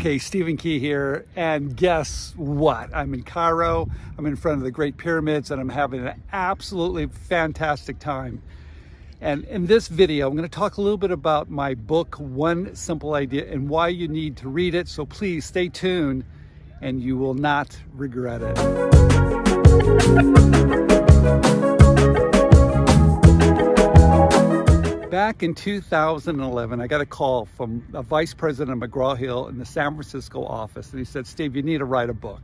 Okay, Stephen Key here, and guess what? I'm in Cairo, I'm in front of the Great Pyramids, and I'm having an absolutely fantastic time. And in this video, I'm going to talk a little bit about my book, One Simple Idea, and why you need to read it. So please stay tuned, and you will not regret it. Back in 2011, I got a call from a vice president of McGraw-Hill in the San Francisco office, and he said, "Steve, you need to write a book."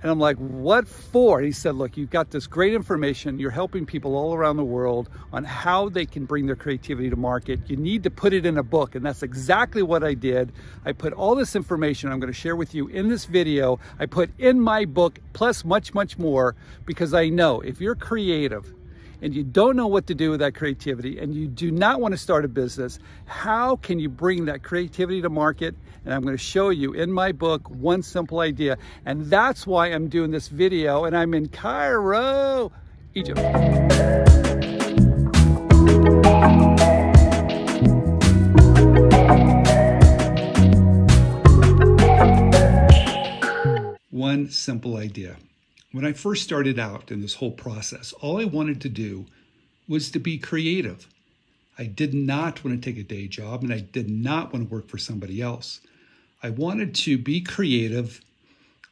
And I'm like, "What for?" He said, "Look, you've got this great information. You're helping people all around the world on how they can bring their creativity to market. You need to put it in a book." And that's exactly what I did. I put all this information I'm going to share with you in this video. I put in my book, plus much, much more, because I know if you're creative and you don't know what to do with that creativity and you do not want to start a business, how can you bring that creativity to market? And I'm going to show you in my book, One Simple Idea. And that's why I'm doing this video, and I'm in Cairo, Egypt. One Simple Idea. When I first started out in this whole process, all I wanted to do was to be creative. I did not want to take a day job, and I did not want to work for somebody else. I wanted to be creative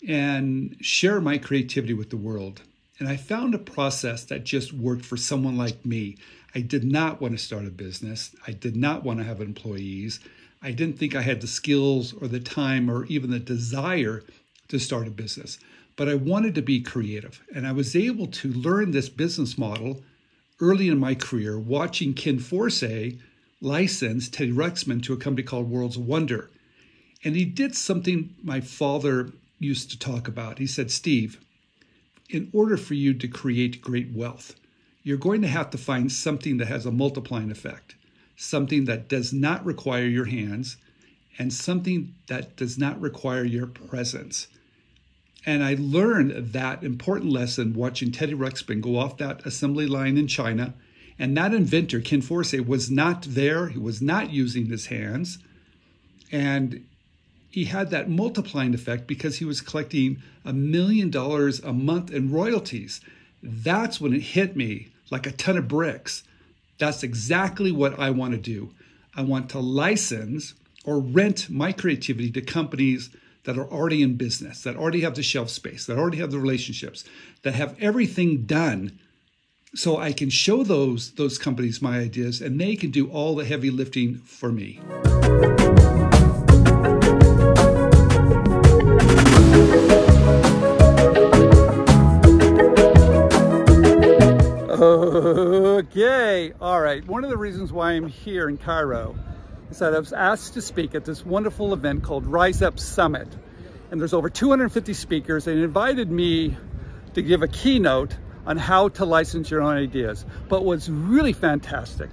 and share my creativity with the world. And I found a process that just worked for someone like me. I did not want to start a business. I did not want to have employees. I didn't think I had the skills or the time or even the desire to start a business. But I wanted to be creative, and I was able to learn this business model early in my career, watching Ken Forsey license Teddy Ruxpin to a company called World's Wonder. And he did something my father used to talk about. He said, "Steve, in order for you to create great wealth, you're going to have to find something that has a multiplying effect, something that does not require your hands, and something that does not require your presence." And I learned that important lesson watching Teddy Ruxpin go off that assembly line in China. And that inventor, Ken Forsey, was not there. He was not using his hands. And he had that multiplying effect because he was collecting $1 million a month in royalties. That's when it hit me like a ton of bricks. That's exactly what I want to do. I want to license or rent my creativity to companies that are already in business, that already have the shelf space, that already have the relationships, that have everything done, so I can show those companies my ideas, and they can do all the heavy lifting for me. Okay, all right. One of the reasons why I'm here in Cairo is that I was asked to speak at this wonderful event called Rise Up Summit. And there's over 250 speakers, and invited me to give a keynote on how to license your own ideas. But what's really fantastic,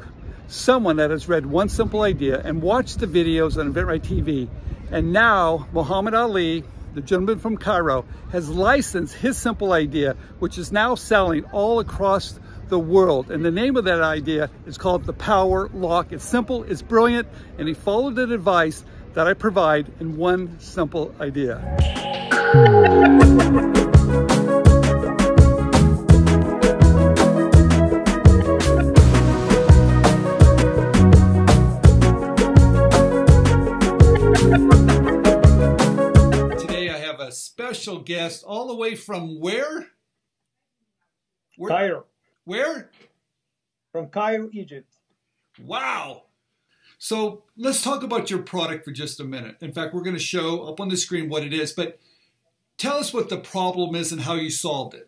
someone that has read One Simple Idea and watched the videos on inventRightTV, and now Muhammad Ali, the gentleman from Cairo, has licensed his simple idea, which is now selling all across the world. And the name of that idea is called the power lock. It's simple, it's brilliant, and he followed the advice that I provide in One Simple Idea. Today I have a special guest all the way from where? Cairo. Where? From Cairo, Egypt. Wow. So let's talk about your product for just a minute. In fact, we're going to show up on the screen what it is, but tell us what the problem is and how you solved it.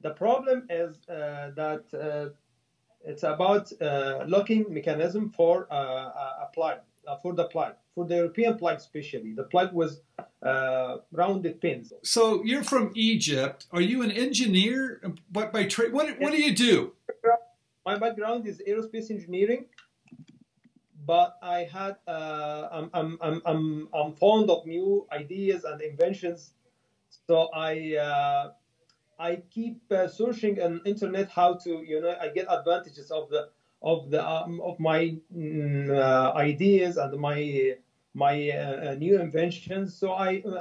The problem is that it's about locking mechanism for a plug, for the European plug especially. The plug was rounded pins. So you're from Egypt. Are you an engineer by trade? What do you do? My background is aerospace engineering, but I had I'm fond of new ideas and inventions, so I keep searching on internet how to I get advantages of my ideas and my my new inventions. So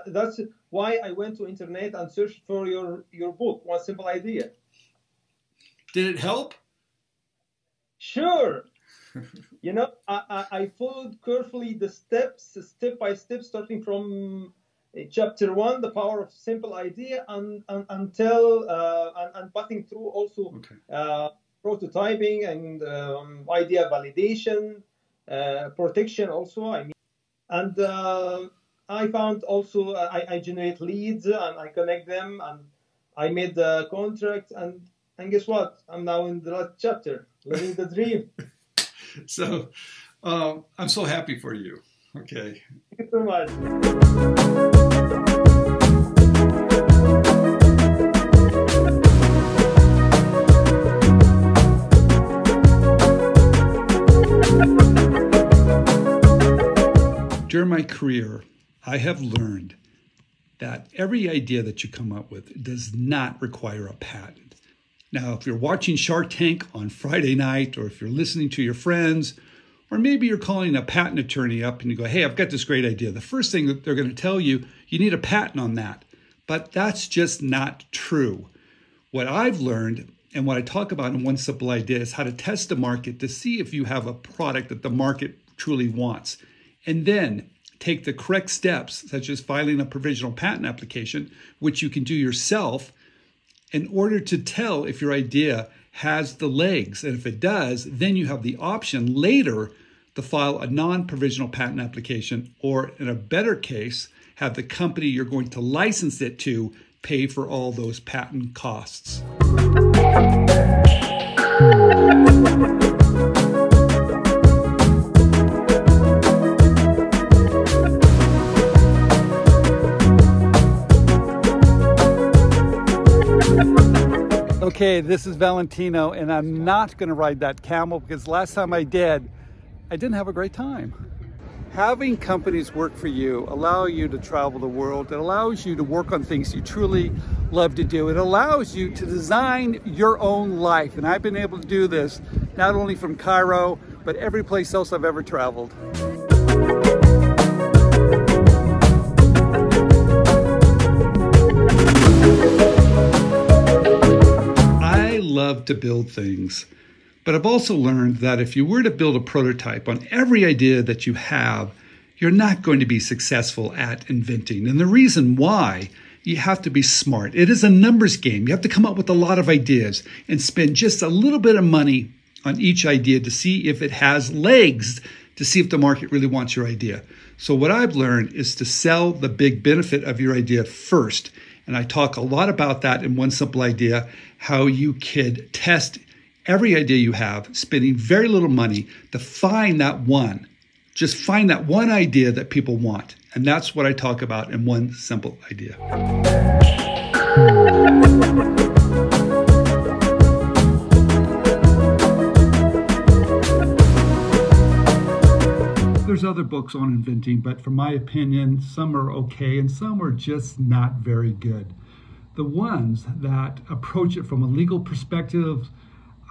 that's why I went to internet and searched for your book, One Simple Idea. Did it help? Sure. You know, I followed carefully the steps, step by step, starting from chapter 1, the power of simple idea, and until and passing through also prototyping and idea validation, protection also. I mean, and I found also I generate leads and I connect them and I made the contract, and guess what? I'm now in the last chapter, living the dream. So I'm so happy for you. Okay. Thank you so much. During my career, I have learned that every idea that you come up with does not require a patent. Now, if you're watching Shark Tank on Friday night, or if you're listening to your friends, or maybe you're calling a patent attorney up and you go, hey, I've got this great idea. The first thing that they're going to tell you, you need a patent on that. But that's just not true. What I've learned and what I talk about in One Simple Idea is how to test the market to see if you have a product that the market truly wants. And then take the correct steps, such as filing a provisional patent application, which you can do yourself, in order to tell if your idea has the legs. And if it does, then you have the option later to file a non-provisional patent application, or in a better case, have the company you're going to license it to pay for all those patent costs. Okay, this is Valentino, and I'm not going to ride that camel because last time I did, I didn't have a great time. Having companies work for you, allow you to travel the world. It allows you to work on things you truly love to do. It allows you to design your own life. And I've been able to do this, not only from Cairo, but every place else I've ever traveled. Love to build things, but I've also learned that if you were to build a prototype on every idea that you have, you're not going to be successful at inventing. And the reason why, you have to be smart. It is a numbers game. You have to come up with a lot of ideas and spend just a little bit of money on each idea to see if it has legs, to see if the market really wants your idea. So what I've learned is to sell the big benefit of your idea first. And I talk a lot about that in One Simple Idea, how you can test every idea you have, spending very little money to find that one. Just find that one idea that people want. And that's what I talk about in One Simple Idea. There's other books on inventing, but from my opinion, some are okay and some are just not very good. The ones that approach it from a legal perspective,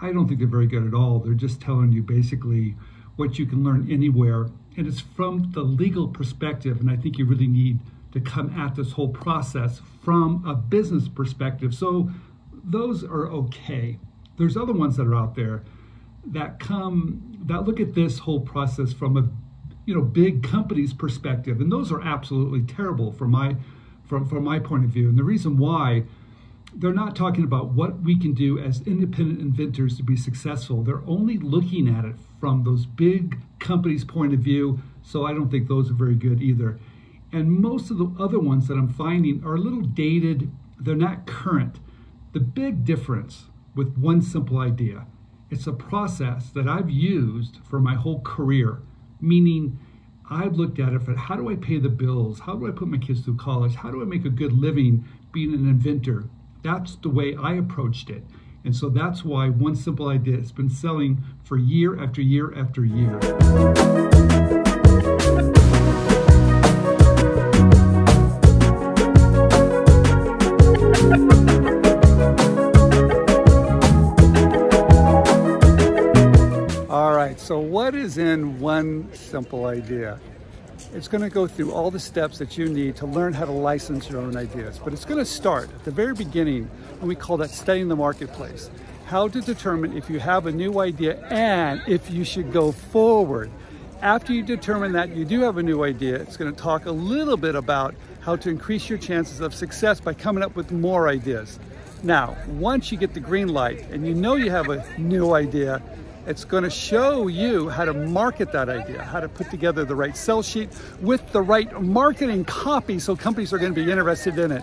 I don't think they're very good at all. They're just telling you basically what you can learn anywhere. And it's from the legal perspective, and I think you really need to come at this whole process from a business perspective. So those are okay. There's other ones that are out there that look at this whole process from a big company's perspective, and those are absolutely terrible from my point of view. And the reason why, they're not talking about what we can do as independent inventors to be successful. They're only looking at it from those big companies' point of view, so I don't think those are very good either. And most of the other ones that I'm finding are a little dated. They're not current. The big difference with One Simple Idea, it's a process that I've used for my whole career. Meaning, I've looked at it for how do I pay the bills? How do I put my kids through college? How do I make a good living being an inventor? That's the way I approached it. And so that's why One Simple Idea has been selling for year after year after year. So what is in One Simple Idea? It's going to go through all the steps that you need to learn how to license your own ideas. But it's going to start at the very beginning, and we call that studying the marketplace. How to determine if you have a new idea and if you should go forward. After you determine that you do have a new idea, it's going to talk a little bit about how to increase your chances of success by coming up with more ideas. Now, once you get the green light and you know you have a new idea, it's going to show you how to market that idea, how to put together the right sell sheet with the right marketing copy so companies are going to be interested in it.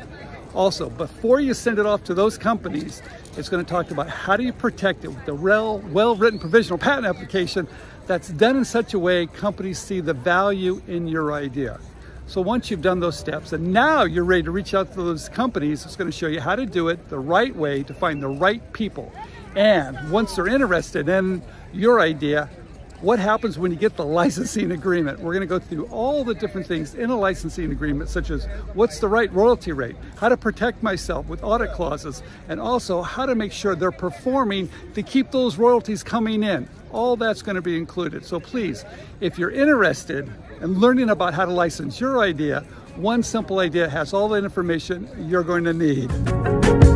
Also, before you send it off to those companies, it's going to talk about how do you protect it with the well-written provisional patent application that's done in such a way companies see the value in your idea. So once you've done those steps and now you're ready to reach out to those companies, it's going to show you how to do it the right way to find the right people. And once they're interested in your idea, what happens when you get the licensing agreement? We're going to go through all the different things in a licensing agreement, such as what's the right royalty rate, how to protect myself with audit clauses, and also how to make sure they're performing to keep those royalties coming in. All that's going to be included. So please, if you're interested, and learning about how to license your idea, One Simple Idea has all the information you're going to need.